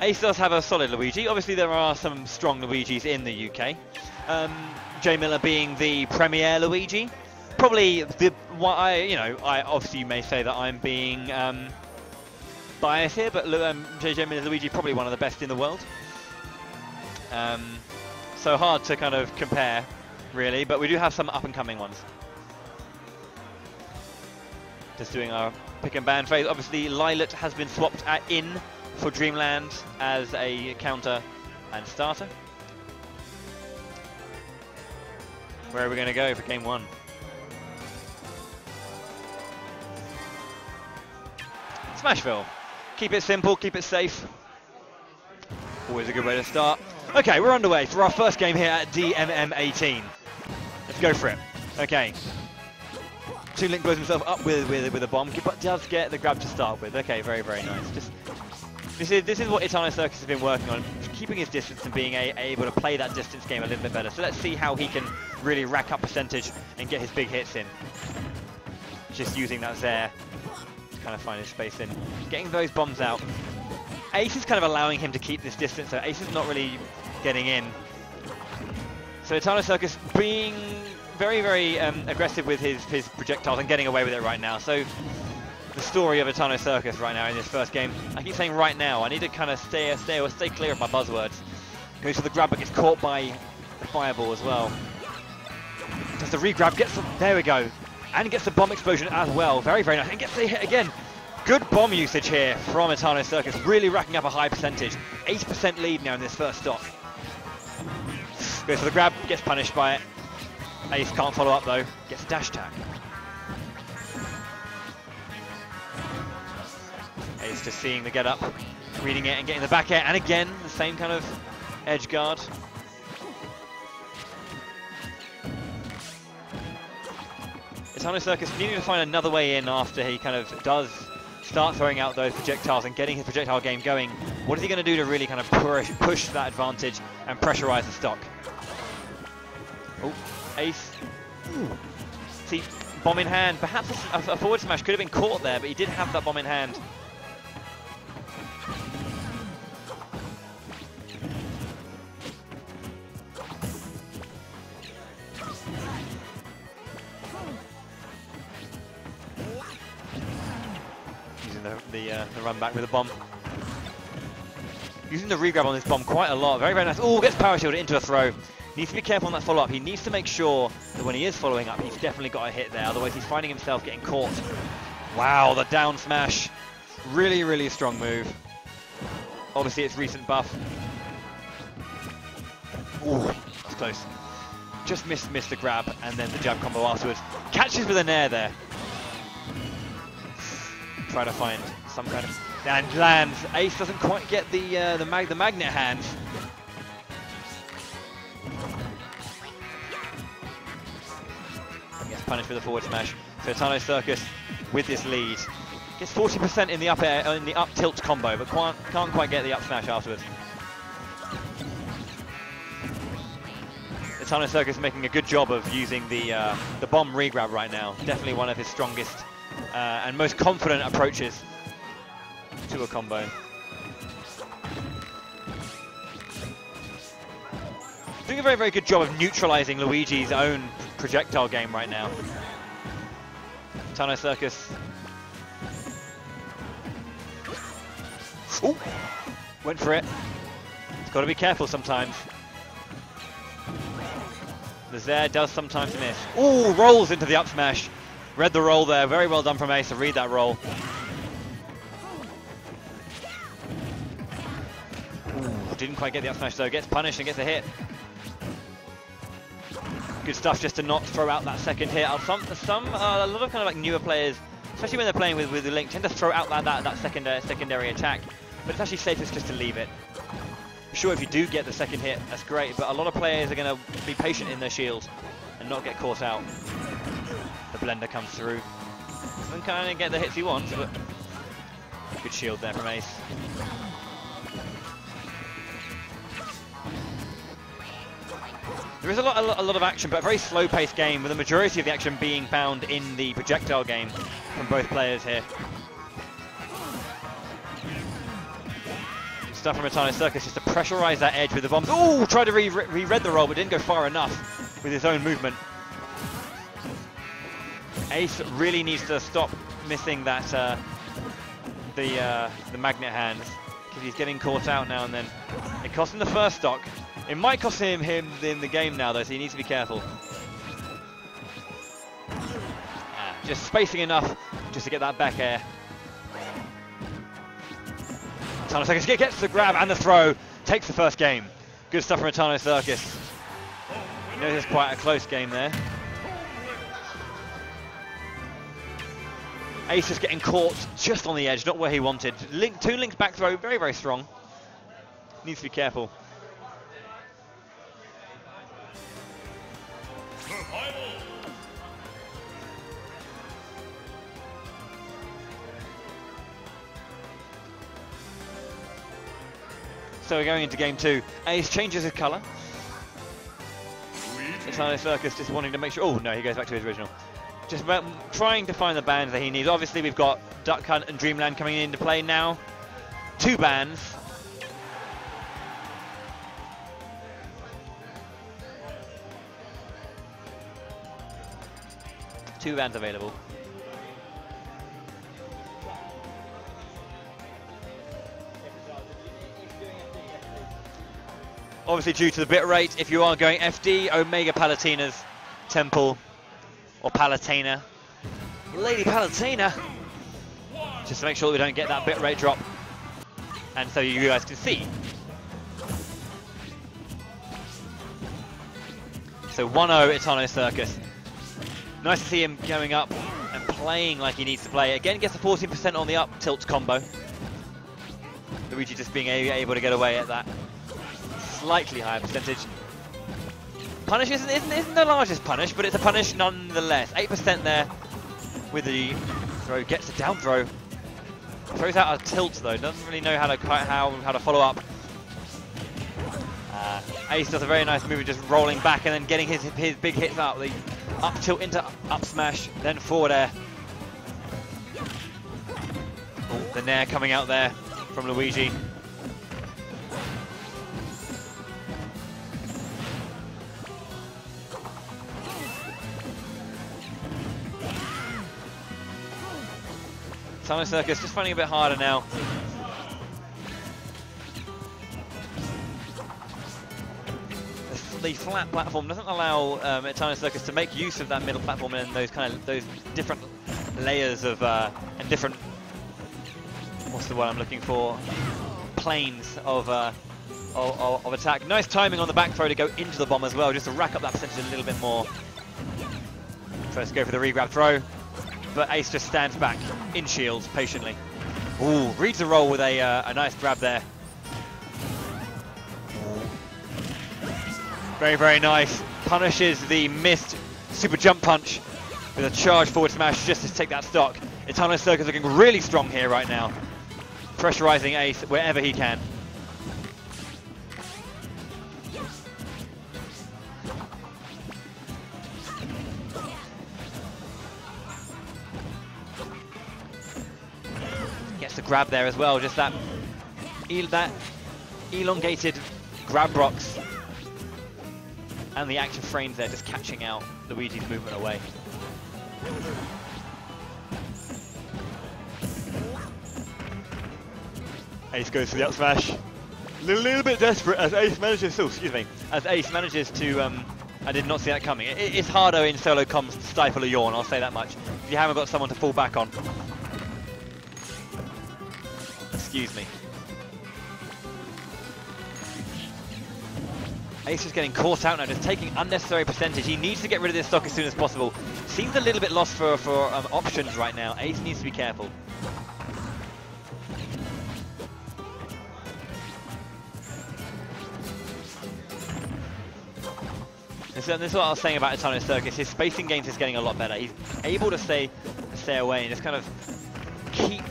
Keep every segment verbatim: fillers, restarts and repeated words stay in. Ace does have a solid Luigi. Obviously there are some strong Luigis in the U K. Um, Jay Miller being the premier Luigi. Probably the what I, you know, I obviously you may say that I'm being um, biased here, but um, Jay Miller's Luigi probably one of the best in the world. Um, so hard to kind of compare, really, but we do have some up-and-coming ones. Just doing our pick and ban phase. Obviously, Lylat has been swapped at in for Dreamland as a counter and starter. Where are we going to go for game one? Smashville. Keep it simple, keep it safe. Always a good way to start. Okay, we're underway for our first game here at D M M eighteen. Let's go for it. Okay. Toon Link blows himself up with, with with a bomb, but does get the grab to start with. Okay, very, very nice. Just this is this is what Itano Circus has been working on, keeping his distance and being a, able to play that distance game a little bit better. So let's see how he can really rack up percentage and get his big hits in. Just using that there. Kind of finding space in, getting those bombs out. Ace is kind of allowing him to keep this distance, so Ace is not really getting in. So Itano Circus being very, very um, aggressive with his, his projectiles and getting away with it right now. So the story of Itano Circus right now in this first game, I keep saying right now, I need to kind of stay, stay, or stay clear of my buzzwords. Goes for the grab but gets caught by the fireball as well. Just a re-grab, gets the, there we go. And gets the bomb explosion as well. Very, very nice. And gets the hit again. Good bomb usage here from Itano Circus. Really racking up a high percentage. eight percent lead now in this first stock. Goes for the grab. Gets punished by it. Ace can't follow up though. Gets a dash tag. Ace just seeing the get up. Reading it and getting the back air. And again, the same kind of edge guard. Itano Circus needing to find another way in after he kind of does start throwing out those projectiles and getting his projectile game going. What is he going to do to really kind of push, push that advantage and pressurize the stock? Oh, Ace. Ooh. See, bomb in hand. Perhaps a, a forward smash could have been caught there, but he did have that bomb in hand. The, uh, the run back with a bomb. Using the regrab on this bomb quite a lot. Very, very nice. Oh, gets power shielded into a throw. Needs to be careful on that follow up. He needs to make sure that when he is following up, he's definitely got a hit there. Otherwise, he's finding himself getting caught. Wow, the down smash. Really, really strong move. Obviously, it's recent buff. Oh, that's close. Just missed, missed the grab and then the jab combo afterwards. Catches with an air there. Try to find some kind of and lands. Ace doesn't quite get the uh, the mag the magnet hands. Gets punished with a forward smash. So Itano Circus with this lead gets forty percent in the up air in the up tilt combo, but can't can't quite get the up smash afterwards. Itano Circus making a good job of using the uh, the bomb regrab right now. Definitely one of his strongest. Uh, and most confident approaches to a combo. Doing a very, very good job of neutralizing Luigi's own projectile game right now. Itano Circus. Ooh, went for it. It's got to be careful sometimes. The Zare does sometimes miss. Ooh, rolls into the up smash. Read the roll there, very well done from Ace to read that roll. Ooh, didn't quite get the up smash though, gets punished and gets a hit. Good stuff just to not throw out that second hit. Some, some uh, a lot of kind of like newer players, especially when they're playing with, with the Link, tend to throw out that, that, that second, uh, secondary attack. But it's actually safest just to leave it. Sure, if you do get the second hit, that's great, but a lot of players are going to be patient in their shield and not get caught out. The blender comes through and kind of get the hits he wants, but good shield there from Ace. There is a lot, a lot, a lot of action, but a very slow-paced game with the majority of the action being found in the projectile game from both players here. stuff from Itano Circus just to pressurize that edge with the bombs. Ooh, tried to re re read the roll, but didn't go far enough with his own movement. Ace really needs to stop missing that uh, the uh, the magnet hands, because he's getting caught out now and then. It cost him the first stock. It might cost him him in the game now though, so he needs to be careful. Ah, just spacing enough just to get that back air. Itano Circus gets the grab and the throw, takes the first game. Good stuff from Itano Circus. You know, this is quite a close game there. Ace is getting caught just on the edge, not where he wanted. Link, two links back throw, very, very strong. Needs to be careful. So we're going into game two. Ace changes his colour. Itano Circus just wanting to make sure... Oh, no, he goes back to his original. Just about trying to find the bands that he needs. Obviously, we've got Duck Hunt and Dreamland coming into play now. Two bands. Two bands available. Obviously, due to the bitrate, if you are going F D, Omega Palutena's Temple, or Palutena, Lady Palutena, just to make sure that we don't get that bitrate drop, and so you guys can see. So one oh Itano Circus. Nice to see him going up and playing like he needs to play. Again, gets the fourteen percent on the up tilt combo. Luigi just being able to get away at that slightly higher percentage. Punish isn't, isn't, isn't the largest punish, but it's a punish nonetheless. eight percent there with the throw, gets the down throw. Throws out a tilt though, doesn't really know how to quite how, how to follow up. Uh, Ace does a very nice move of just rolling back and then getting his, his big hits up. The up tilt into up smash, then forward air. Oh, the nair coming out there from Luigi. Itano Circus just finding it a bit harder now. The flat platform doesn't allow um, Itano Circus to make use of that middle platform and those kind of those different layers of uh, and different what's the word I'm looking for planes of, uh, of, of of attack. Nice timing on the back throw to go into the bomb as well, just to rack up that percentage a little bit more. First go for the re-grab throw. But Ace just stands back in shields patiently. Ooh, reads the roll with a, uh, a nice grab there. Very, very nice. Punishes the missed super jump punch with a charge forward smash just to take that stock. Itano Circus looking really strong here right now. Pressurizing Ace wherever he can. Grab there as well, just that el that elongated grab rocks and the action frames there, just catching out Luigi's movement away. Ace goes for the up smash. A little, little bit desperate as Ace manages. Oh, excuse me. As Ace manages to. Um, I did not see that coming. It, it's harder in solo comms to stifle a yawn. I'll say that much. If you haven't got someone to fall back on. Excuse me. Ace is getting caught out now, just taking unnecessary percentage. He needs to get rid of this stock as soon as possible. Seems a little bit lost for, for um, options right now. Ace needs to be careful. And so this is what I was saying about Itano Circus. His spacing games is getting a lot better. He's able to stay, stay away and just kind of keep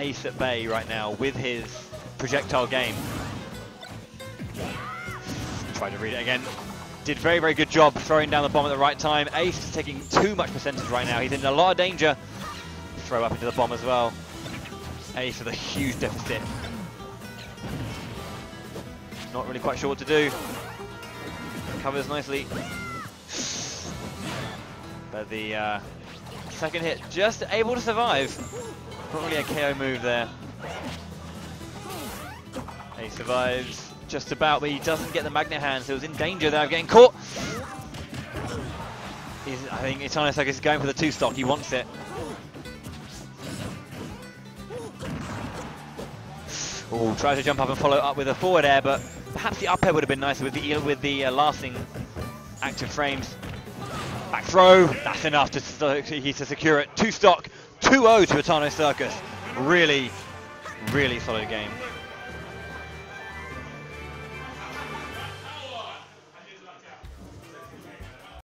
Ace at bay right now with his projectile game. Try to read it again. Did very, very good job throwing down the bomb at the right time. Ace is taking too much percentage right now. He's in a lot of danger. Throw up into the bomb as well. Ace with a huge deficit. Not really quite sure what to do. Covers nicely. But the uh, second hit, just able to survive. Probably a K O move there. He survives just about, but he doesn't get the magnet hand, so he was in danger there of getting caught. He's, I think Itano Circus is going for the two stock. He wants it. Ooh, tries to jump up and follow up with a forward air, but perhaps the up air would have been nicer with the with the uh, lasting active frames. Back throw, that's enough to, to secure it. Two stock, two oh to Itano Circus. Really, really solid game.